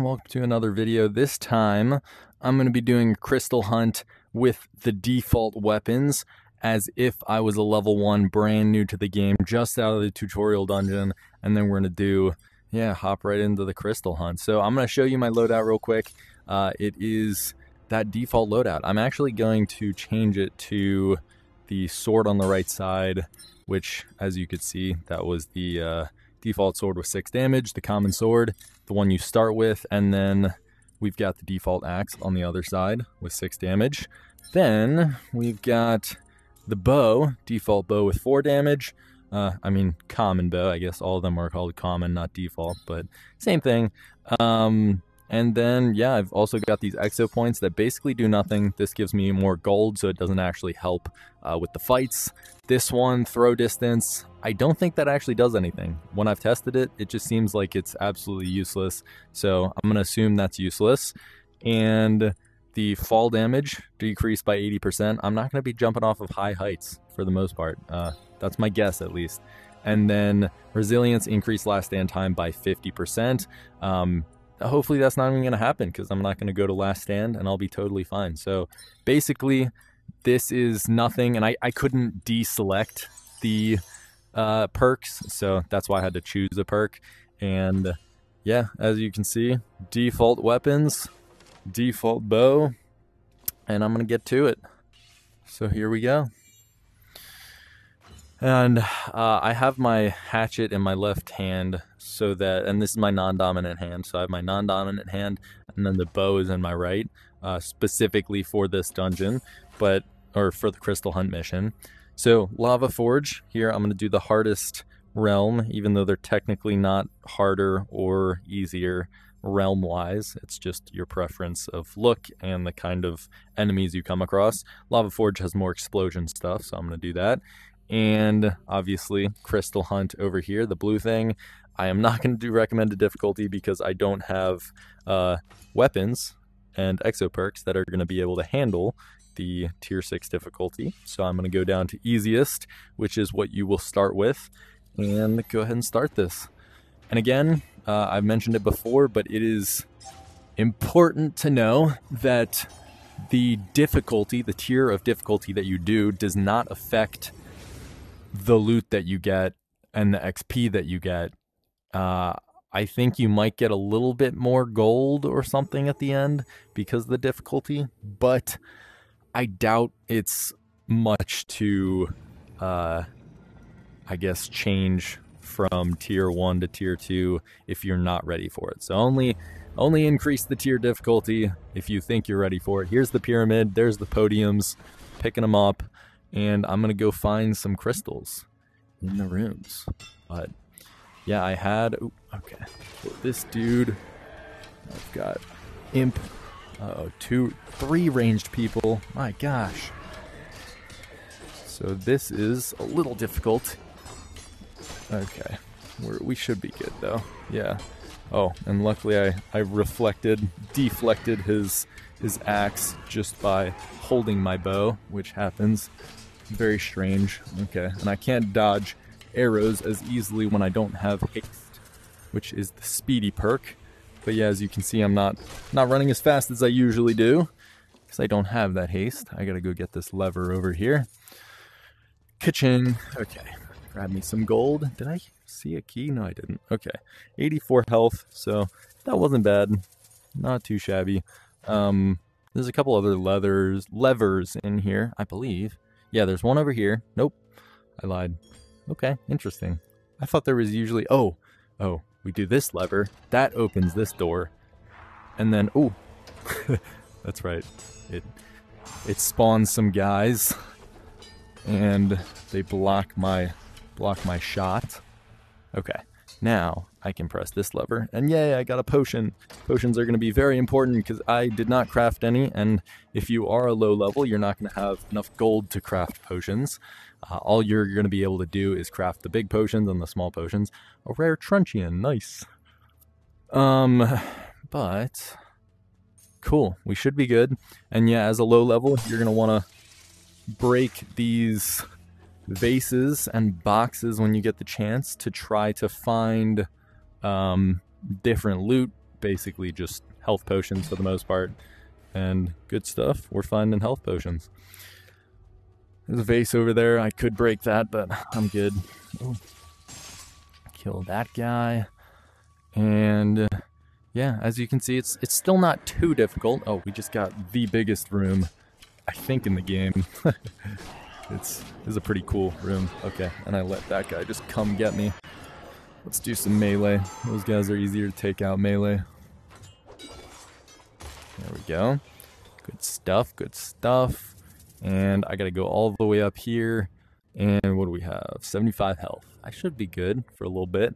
Welcome to another video. This time I'm going to be doing a crystal hunt with the default weapons as if I was a level 1 brand new to the game, just out of the tutorial dungeon, and then we're going to hop right into the crystal hunt. So I'm going to show you my loadout real quick. It is that default loadout. I'm actually going to change it to the sword on the right side, which as you could see, that was the default sword with 6 damage, the common sword, the one you start with, and then we've got the default axe on the other side with 6 damage. Then we've got the bow, default bow with 4 damage. Common bow, I guess all of them are called common, not default, but same thing. And then, I've also got these exo points that basically do nothing. This gives me more gold, so it doesn't actually help with the fights. This one, throw distance, I don't think that actually does anything. When I've tested it, it just seems like it's absolutely useless. So I'm gonna assume that's useless. And the fall damage decreased by 80%. I'm not gonna be jumping off of high heights for the most part. That's my guess, at least. And then resilience increased last stand time by 50%. Hopefully that's not even going to happen because I'm not going to go to last stand and I'll be totally fine. So basically this is nothing, and I couldn't deselect the perks, so that's why I had to choose a perk. And as you can see, default weapons, default bow, and I'm going to get to it. So here we go. And I have my hatchet in my left hand, and this is my non-dominant hand, so I have my non-dominant hand, and then the bow is in my right, specifically for this dungeon, or for the Crystal Hunt mission. So Lava Forge, here I'm going to do the hardest realm, even though they're technically not harder or easier realm-wise. It's just your preference of look and the kind of enemies you come across. Lava Forge has more explosion stuff, so I'm going to do that. And obviously Crystal Hunt over here, the blue thing. I am not going to do recommended difficulty because I don't have weapons and exo perks that are going to be able to handle the tier 6 difficulty. So I'm going to go down to easiest, which is what you will start with, and go ahead and start this. And again, I've mentioned it before, but it is important to know that the difficulty, the tier of difficulty that you do, does not affect the loot that you get and the XP that you get. I think you might get a little bit more gold or something at the end because of the difficulty, but I doubt it's much to, change from tier 1 to tier 2 if you're not ready for it. So only increase the tier difficulty if you think you're ready for it. Here's the pyramid, there's the podiums, picking them up. And I'm going to go find some crystals in the rooms. But so this dude, I've got imp, 3 ranged people, my gosh. So this is a little difficult. Okay, we should be good though, yeah. Oh, and luckily I deflected his axe just by holding my bow, which happens. Very strange. Okay, and I can't dodge arrows as easily when I don't have haste, which is the speedy perk. But as you can see, I'm not running as fast as I usually do because I don't have that haste. I gotta go get this lever over here. Kitchen. Okay, grab me some gold. Did I see a key? No, I didn't. Okay, 84 health, so that wasn't bad. Not too shabby. There's a couple other levers in here, I believe. Yeah, there's one over here. Nope, I lied. Okay, interesting. I thought there was usually, we do this lever. That opens this door. And then, that's right. It spawns some guys and they block my shot. Okay, now I can press this lever, and yay, I got a potion. Potions are going to be very important because I did not craft any, and if you are a low level, you're not going to have enough gold to craft potions. All you're going to be able to do is craft the big potions and the small potions. A rare truncheon, nice. But cool, we should be good. And as a low level, you're going to want to break these vases and boxes when you get the chance to try to find different loot basically just health potions for the most part. And good stuff, we're finding health potions. There's a vase over there. I could break that, but I'm good. Ooh. Kill that guy. And yeah, as you can see, it's still not too difficult. Oh, we just got the biggest room, I think, in the game. It's a pretty cool room. Okay, and I let that guy just come get me. Let's do some melee. Those guys are easier to take out melee. There we go. Good stuff, good stuff. And I gotta go all the way up here. And what do we have? 75 health. I should be good for a little bit.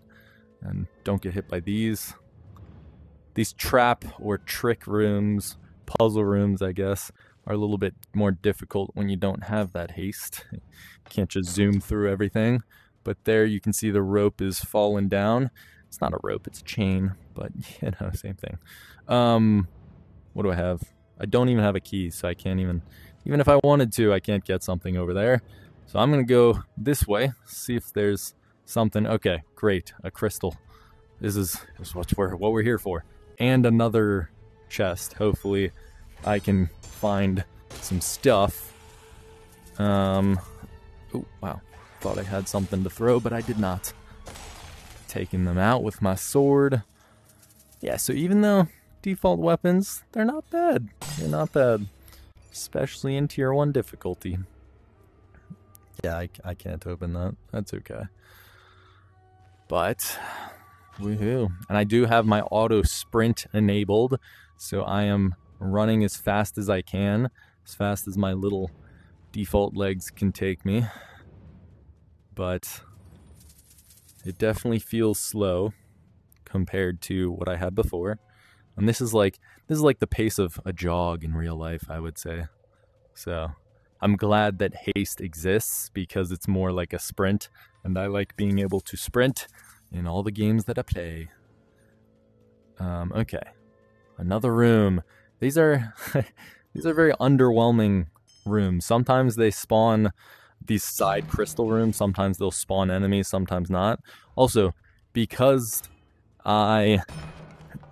And don't get hit by these. These trap or trick rooms, puzzle rooms, I guess, are a little bit more difficult when you don't have that haste. You can't just zoom through everything. But there you can see the rope is falling down. It's not a rope, it's a chain. But, you know, same thing. What do I have? I don't even have a key, so I can't even if I wanted to, I can't get something over there. So I'm gonna go this way, see if there's something. Okay, great, a crystal. This is what we're here for. And another chest. Hopefully I can find some stuff. Oh, wow. Thought I had something to throw, but I did not. Taking them out with my sword. Yeah, so even though default weapons, they're not bad. They're not bad. Especially in tier 1 difficulty. Yeah, I can't open that. That's okay. But, woohoo. And I do have my auto sprint enabled, so I am running as fast as I can, as fast as my little default legs can take me. But it definitely feels slow compared to what I had before. And this is like the pace of a jog in real life, I would say. So I'm glad that haste exists because it's more like a sprint, and I like being able to sprint in all the games that I play. Okay, another room. These are these are very underwhelming rooms. Sometimes they spawn these side crystal rooms. Sometimes they'll spawn enemies. Sometimes not. Also, because I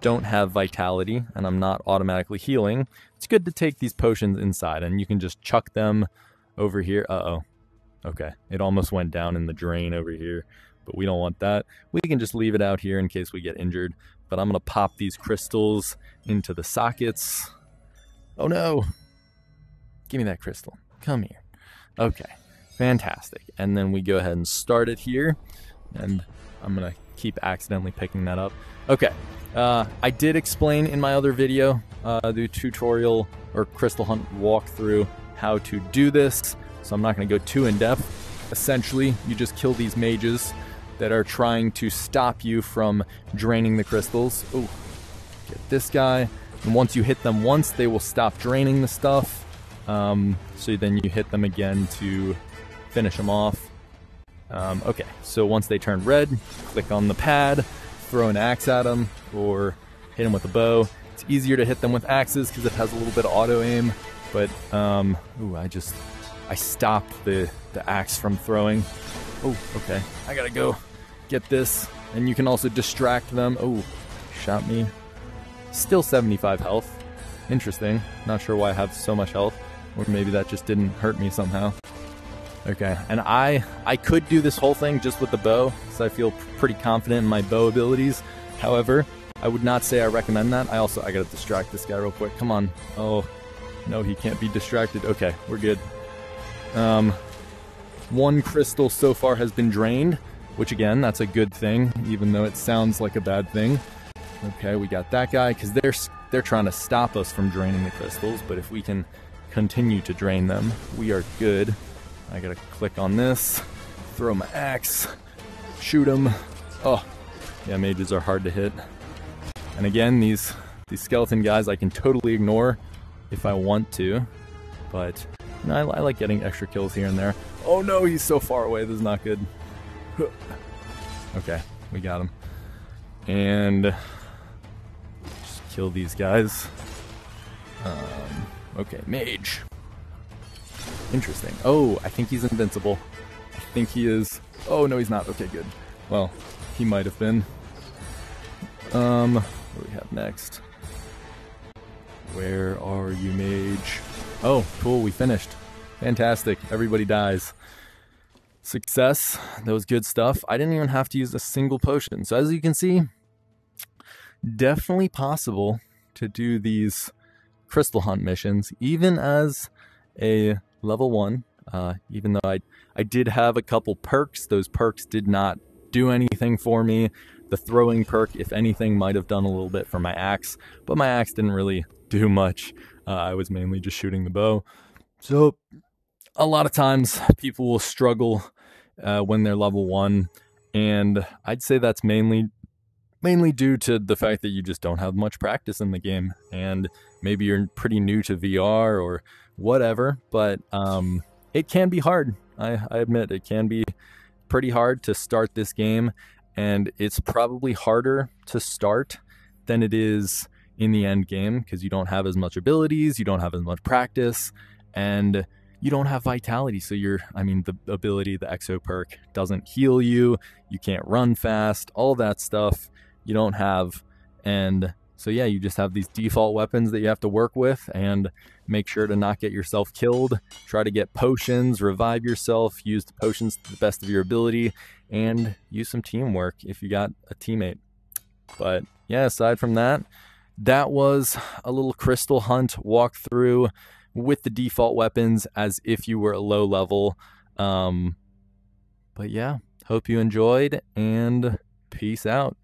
don't have vitality and I'm not automatically healing, it's good to take these potions inside, and you can just chuck them over here. Uh-oh. Okay, it almost went down in the drain over here, but we don't want that. We can just leave it out here in case we get injured, but I'm gonna pop these crystals into the sockets. Oh no! Give me that crystal. Come here. Okay, fantastic. And then we go ahead and start it here, and I'm gonna keep accidentally picking that up. Okay. I did explain in my other video, the tutorial or Crystal Hunt walkthrough, how to do this, so I'm not going to go too in-depth. Essentially, you just kill these mages that are trying to stop you from draining the crystals. Ooh, get this guy. And once you hit them once, they will stop draining the stuff. So then you hit them again to finish them off. Okay, so once they turn red, click on the pad, throw an axe at them or hit them with a bow. It's easier to hit them with axes because it has a little bit of auto aim, but ooh, I stopped the axe from throwing. Oh, okay, I gotta go get this. And you can also distract them. Oh, shot me. Still 75 health. Interesting. Not sure why I have so much health, or maybe that just didn't hurt me somehow. Okay, and I could do this whole thing just with the bow, because I feel pretty confident in my bow abilities. However, I would not say I recommend that. I gotta distract this guy real quick. Come on. Oh, no, he can't be distracted. Okay, we're good. One crystal so far has been drained, which again, that's a good thing, even though it sounds like a bad thing. Okay, we got that guy, because they're trying to stop us from draining the crystals, but if we can continue to drain them, we are good. I gotta click on this, throw my axe, shoot him. Oh, yeah, mages are hard to hit. And again, these skeleton guys I can totally ignore if I want to, but you know, I like getting extra kills here and there. Oh no, he's so far away, this is not good. Okay, we got him. And just kill these guys. Okay, mage. Interesting. Oh, I think he's invincible. I think he is. Oh, no, he's not. Okay, good. Well, he might have been. What do we have next? Where are you, mage? Oh, cool, we finished. Fantastic, everybody dies. Success, that was good stuff. I didn't even have to use a single potion. So as you can see, definitely possible to do these Crystal Hunt missions, even as a level 1, even though I did have a couple perks. Those perks did not do anything for me. The throwing perk, if anything, might have done a little bit for my axe, but my axe didn't really do much. I was mainly just shooting the bow. So a lot of times people will struggle when they're level 1, and I'd say that's mainly due to the fact that you just don't have much practice in the game, and maybe you're pretty new to VR or whatever, but it can be hard. I admit it can be pretty hard to start this game, and it's probably harder to start than it is in the end game, because you don't have as much abilities, you don't have as much practice, and you don't have vitality. So the ability, the exo perk doesn't heal you, you can't run fast, all that stuff you don't have. And so yeah, you just have these default weapons that you have to work with and make sure to not get yourself killed. Try to get potions, revive yourself, use the potions to the best of your ability, and use some teamwork if you got a teammate. But yeah, aside from that, that was a little Crystal Hunt walkthrough with the default weapons as if you were a low level. But yeah, hope you enjoyed, and peace out.